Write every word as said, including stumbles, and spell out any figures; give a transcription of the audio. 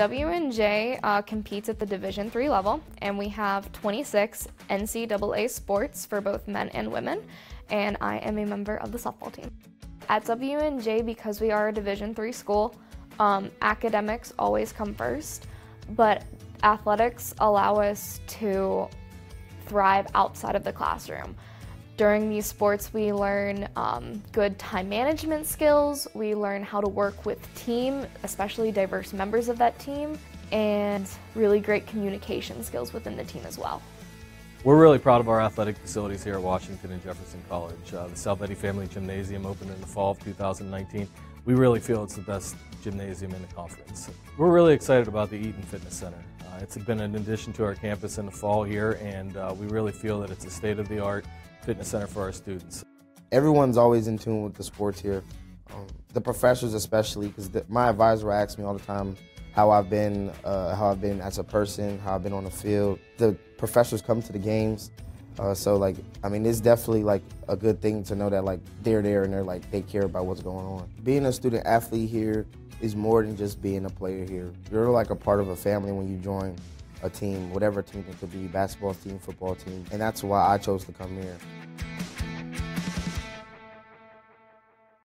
W and J uh, competes at the Division three level, and we have twenty-six N C double A sports for both men and women, and I am a member of the softball team. At W and J, because we are a Division three school, um, academics always come first, but athletics allow us to thrive outside of the classroom. During these sports, we learn um, good time management skills, we learn how to work with team, especially diverse members of that team, and really great communication skills within the team as well. We're really proud of our athletic facilities here at Washington and Jefferson College. Uh, the Salvetti Family Gymnasium opened in the fall of two thousand nineteen. We really feel it's the best gymnasium in the conference. We're really excited about the Eaton Fitness Center. Uh, it's been an addition to our campus in the fall here, and uh, we really feel that it's a state-of-the-art fitness center for our students. Everyone's always in tune with the sports here, um, the professors especially, because my advisor will ask me all the time how I've been, uh, how I've been as a person, how I've been on the field. The professors come to the games, uh, so like I mean, it's definitely like a good thing to know that like they're there and they're like they care about what's going on. Being a student athlete here is more than just being a player here. You're like a part of a family when you join a team, whatever team it could be, basketball team, football team, and that's why I chose to come here.